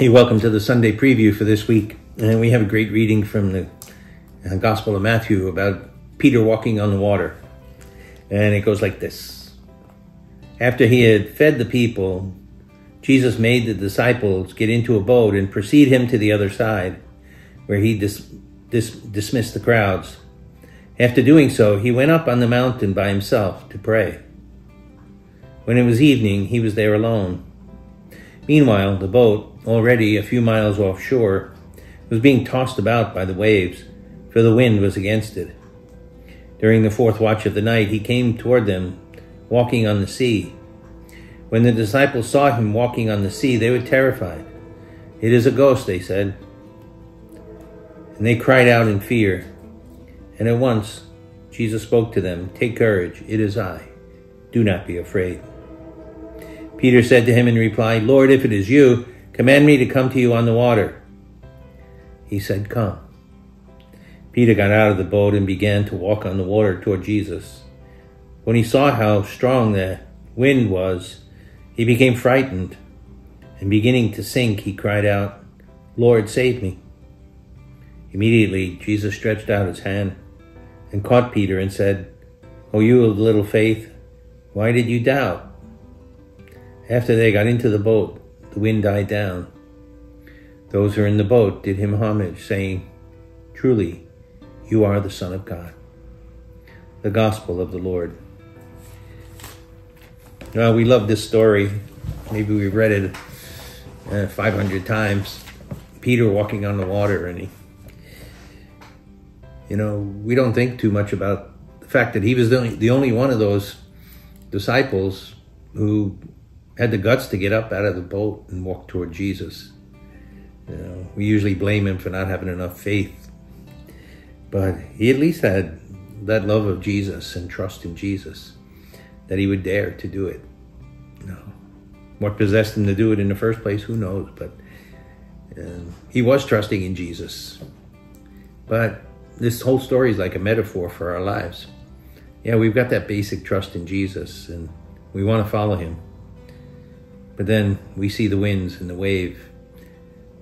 Hey, welcome to the Sunday preview for this week. And we have a great reading from the Gospel of Matthew about Peter walking on the water. And it goes like this. After he had fed the people, Jesus made the disciples get into a boat and precede him to the other side, where he dismissed the crowds. After doing so, he went up on the mountain by himself to pray. When it was evening, he was there alone. Meanwhile, the boat, already a few miles offshore, was being tossed about by the waves, for the wind was against it. During the fourth watch of the night, he came toward them, walking on the sea. When the disciples saw him walking on the sea, they were terrified. "It is a ghost," they said. And they cried out in fear. And at once Jesus spoke to them, "Take courage, it is I. Do not be afraid." Peter said to him in reply, "Lord, if it is you, command me to come to you on the water." He said, "Come." Peter got out of the boat and began to walk on the water toward Jesus. When he saw how strong the wind was, he became frightened, and beginning to sink, he cried out, "Lord, save me." Immediately, Jesus stretched out his hand and caught Peter and said, "O you of little faith, why did you doubt?" After they got into the boat, the wind died down. Those who were in the boat did him homage, saying, "Truly, you are the Son of God." The Gospel of the Lord. Well, we love this story. Maybe we've read it 500 times. Peter walking on the water, and we don't think too much about the fact that he was the only one of those disciples who had the guts to get up out of the boat and walk toward Jesus. We usually blame him for not having enough faith, but he at least had that love of Jesus and trust in Jesus that he would dare to do it. What possessed him to do it in the first place, who knows, but he was trusting in Jesus. But this whole story is like a metaphor for our lives. Yeah, we've got that basic trust in Jesus and we want to follow him. But then we see the winds and the wave,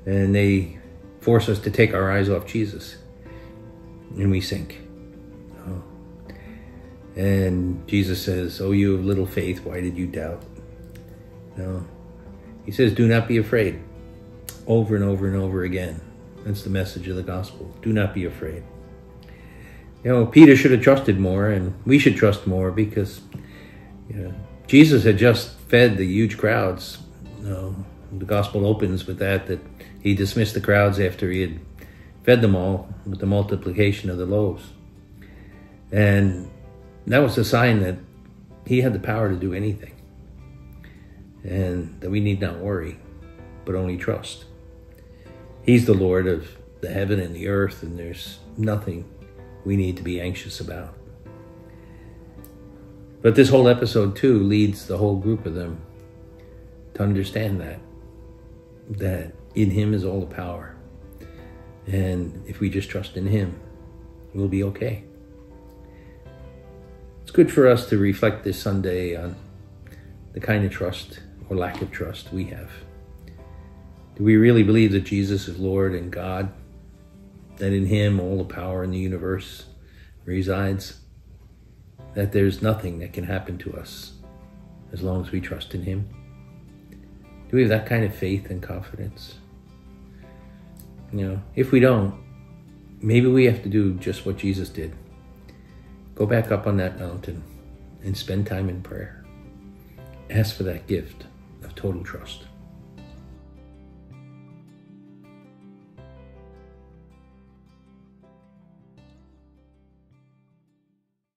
and they force us to take our eyes off Jesus, and we sink. And Jesus says, "Oh, you of little faith, why did you doubt?" He says, "Do not be afraid," over and over and over again. That's the message of the gospel. Do not be afraid. Peter should have trusted more, and we should trust more, because Jesus had just fed the huge crowds. The gospel opens with that he dismissed the crowds after he had fed them all with the multiplication of the loaves. And that was a sign that he had the power to do anything, and that we need not worry, but only trust. He's the Lord of the heaven and the earth, and there's nothing we need to be anxious about. But this whole episode, too, leads the whole group of them to understand that in him is all the power. And if we just trust in him, we'll be okay. It's good for us to reflect this Sunday on the kind of trust or lack of trust we have. Do we really believe that Jesus is Lord and God, that in him all the power in the universe resides? That there's nothing that can happen to us as long as we trust in him? Do we have that kind of faith and confidence? If we don't, maybe we have to do just what Jesus did. Go back up on that mountain and spend time in prayer. Ask for that gift of total trust.